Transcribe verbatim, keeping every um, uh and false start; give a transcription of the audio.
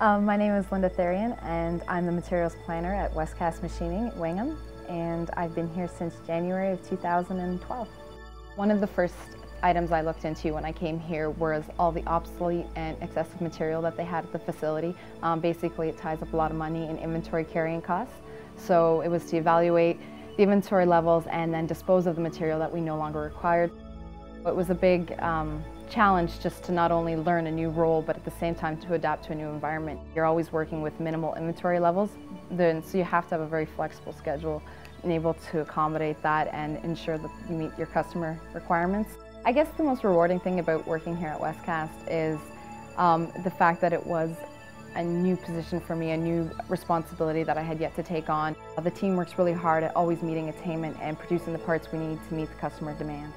Um, my name is Linda Therrien, and I'm the materials planner at Westcast Machining at Wingham, and I've been here since January of two thousand twelve. One of the first items I looked into when I came here was all the obsolete and excessive material that they had at the facility. Um, basically, it ties up a lot of money in inventory carrying costs, so it was to evaluate the inventory levels and then dispose of the material that we no longer required. It was a big um, challenge just to not only learn a new role, but at the same time to adapt to a new environment. You're always working with minimal inventory levels, then, so you have to have a very flexible schedule and able to accommodate that and ensure that you meet your customer requirements. I guess the most rewarding thing about working here at Westcast is um, the fact that it was a new position for me, a new responsibility that I had yet to take on. The team works really hard at always meeting attainment and producing the parts we need to meet the customer demand.